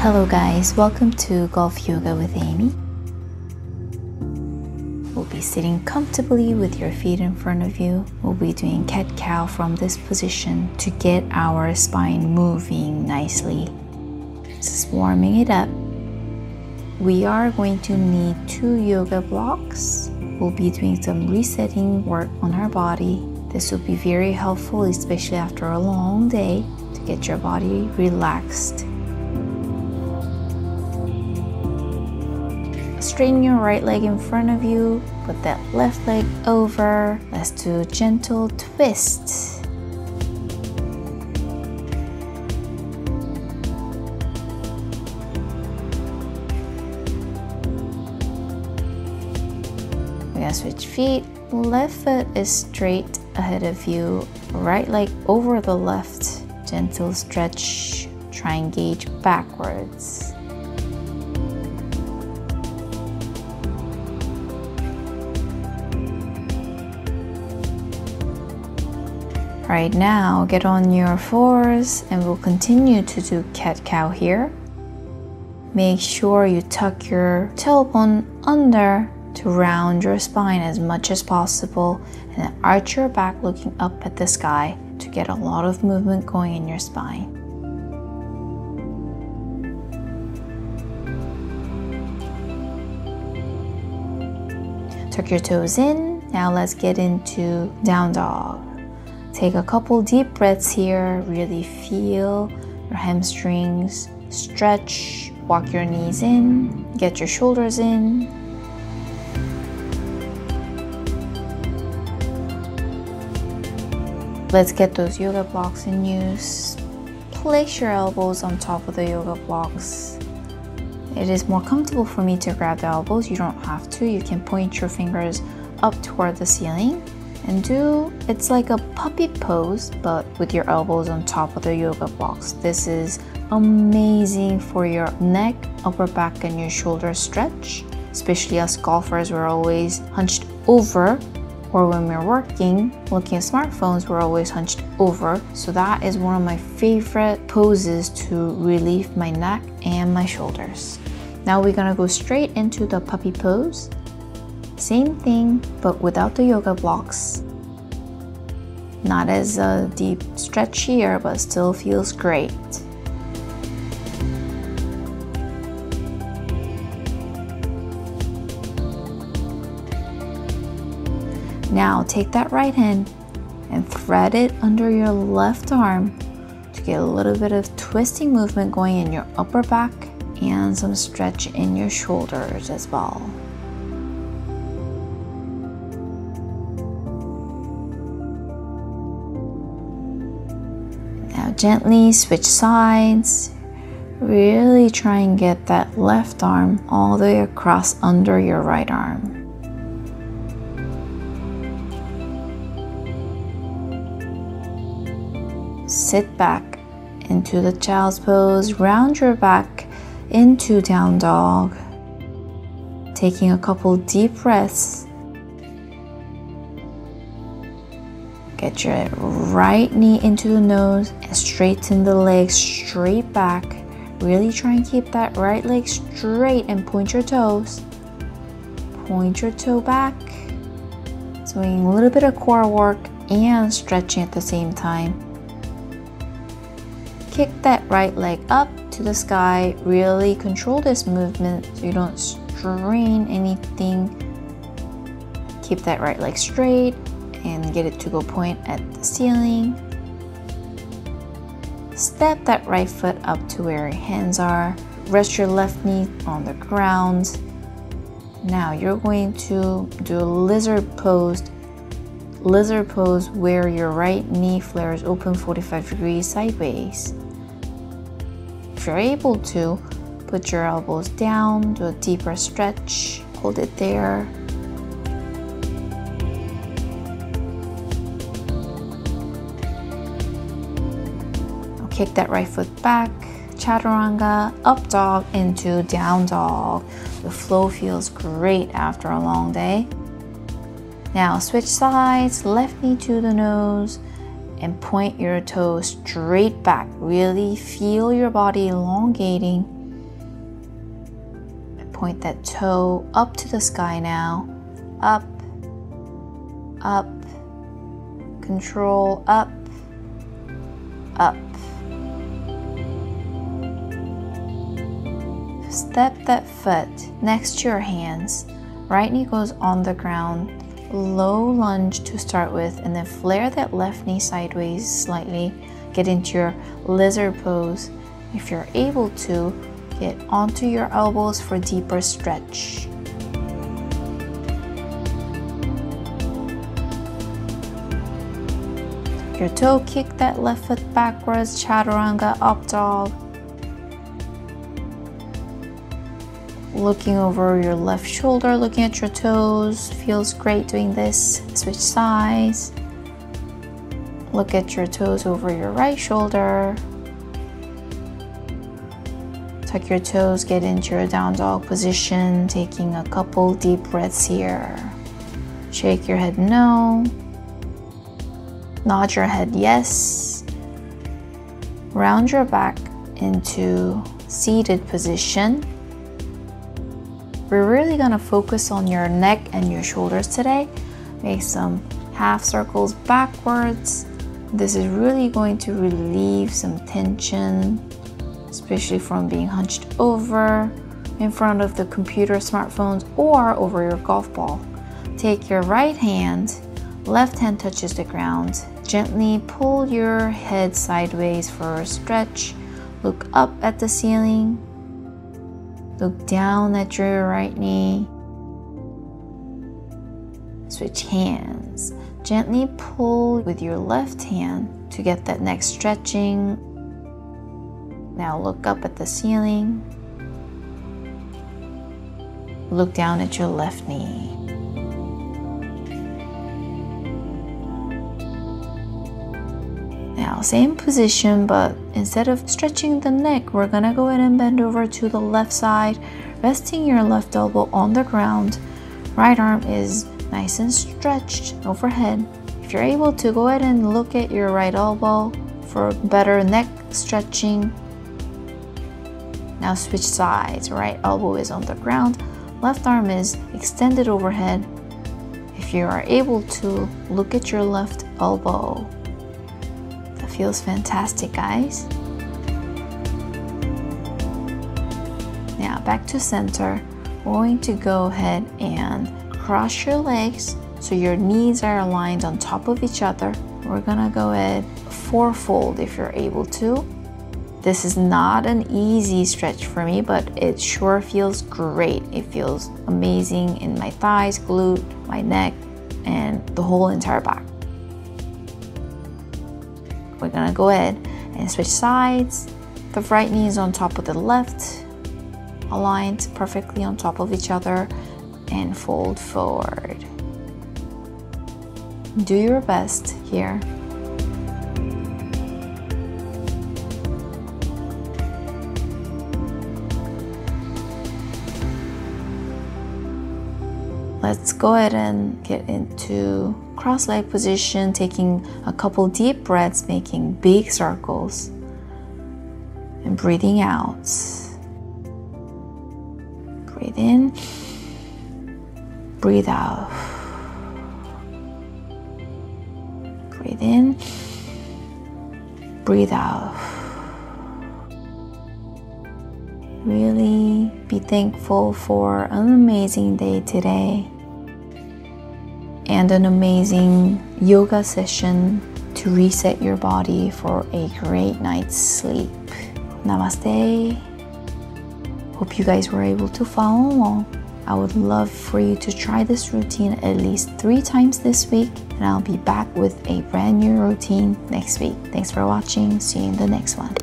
Hello guys, welcome to Golf Yoga with Amy. We'll be sitting comfortably with your feet in front of you. We'll be doing cat-cow from this position to get our spine moving nicely. Just warming it up. We are going to need 2 yoga blocks. We'll be doing some resetting work on our body. This will be very helpful, especially after a long day, to get your body relaxed. Straighten your right leg in front of you, put that left leg over. Let's do a gentle twist. We're gonna switch feet. Left foot is straight ahead of you, right leg over the left. Gentle stretch, try and engage backwards. Right now, get on your fours and we'll continue to do cat-cow here. Make sure you tuck your tailbone under to round your spine as much as possible and then arch your back looking up at the sky to get a lot of movement going in your spine. Tuck your toes in. Now let's get into down dog. Take a couple deep breaths here, really feel your hamstrings stretch, walk your knees in, get your shoulders in. Let's get those yoga blocks in use. Place your elbows on top of the yoga blocks. It is more comfortable for me to grab the elbows. You don't have to, you can point your fingers up toward the ceiling. And it's like a puppy pose, but with your elbows on top of the yoga blocks. This is amazing for your neck, upper back, and your shoulder stretch. Especially us golfers, we're always hunched over, or when we're working, looking at smartphones, we're always hunched over. So that is one of my favorite poses to relieve my neck and my shoulders. Now we're gonna go straight into the puppy pose. Same thing, but without the yoga blocks. Not as a deep stretch here, but still feels great. Now take that right hand and thread it under your left arm to get a little bit of twisting movement going in your upper back and some stretch in your shoulders as well. Gently switch sides, really try and get that left arm all the way across under your right arm. Sit back into the child's pose, round your back into down dog, taking a couple deep breaths. Get your right knee into the nose and straighten the leg straight back. Really try and keep that right leg straight and point your toes. Point your toe back. Doing a little bit of core work and stretching at the same time. Kick that right leg up to the sky. Really control this movement so you don't strain anything. Keep that right leg straight and get it to go point at the ceiling. Step that right foot up to where your hands are. Rest your left knee on the ground. Now you're going to do a lizard pose. Lizard pose where your right knee flares open 45 degrees sideways. If you're able to, put your elbows down, do a deeper stretch, hold it there. Kick that right foot back, chaturanga, up dog into down dog. The flow feels great after a long day. Now switch sides, left knee to the nose, and point your toes straight back. Really feel your body elongating. point that toe up to the sky now. Up, up, control, up, up. Step that foot next to your hands. Right knee goes on the ground. Low lunge to start with, and then flare that left knee sideways slightly. Get into your lizard pose. If you're able to, get onto your elbows for deeper stretch. Your toe kick that left foot backwards, chaturanga up dog. Looking over your left shoulder, looking at your toes. Feels great doing this. Switch sides. Look at your toes over your right shoulder. Tuck your toes, get into your down dog position. Taking a couple deep breaths here. Shake your head no. Nod your head yes. Round your back into seated position. We're really gonna focus on your neck and your shoulders today. Make some half circles backwards. This is really going to relieve some tension, especially from being hunched over in front of the computer, smartphones, or over your golf ball. Take your right hand, left hand touches the ground. Gently pull your head sideways for a stretch. Look up at the ceiling. Look down at your right knee. Switch hands. Gently pull with your left hand to get that neck stretching. Now look up at the ceiling. Look down at your left knee. Now, same position, but instead of stretching the neck, we're gonna go ahead and bend over to the left side, resting your left elbow on the ground. Right arm is nice and stretched overhead. If you're able to, go ahead and look at your right elbow for better neck stretching. Now switch sides. Right elbow is on the ground. Left arm is extended overhead. If you are able to, look at your left elbow. Feels fantastic, guys. Now back to center. We're going to go ahead and cross your legs so your knees are aligned on top of each other. We're gonna go ahead four-fold if you're able to. This is not an easy stretch for me, but it sure feels great. It feels amazing in my thighs, glute, my neck, and the whole entire back. We're gonna go ahead and switch sides. The right knee is on top of the left, aligned perfectly on top of each other, and fold forward. Do your best here. Let's go ahead and get into cross-leg position, taking a couple deep breaths, making big circles, and breathing out. Breathe in, breathe out. Breathe in, breathe out. Really be thankful for an amazing day today and an amazing yoga session to reset your body for a great night's sleep. Namaste. Hope you guys were able to follow along. I would love for you to try this routine at least 3 times this week, and I'll be back with a brand new routine next week. Thanks for watching. See you in the next one.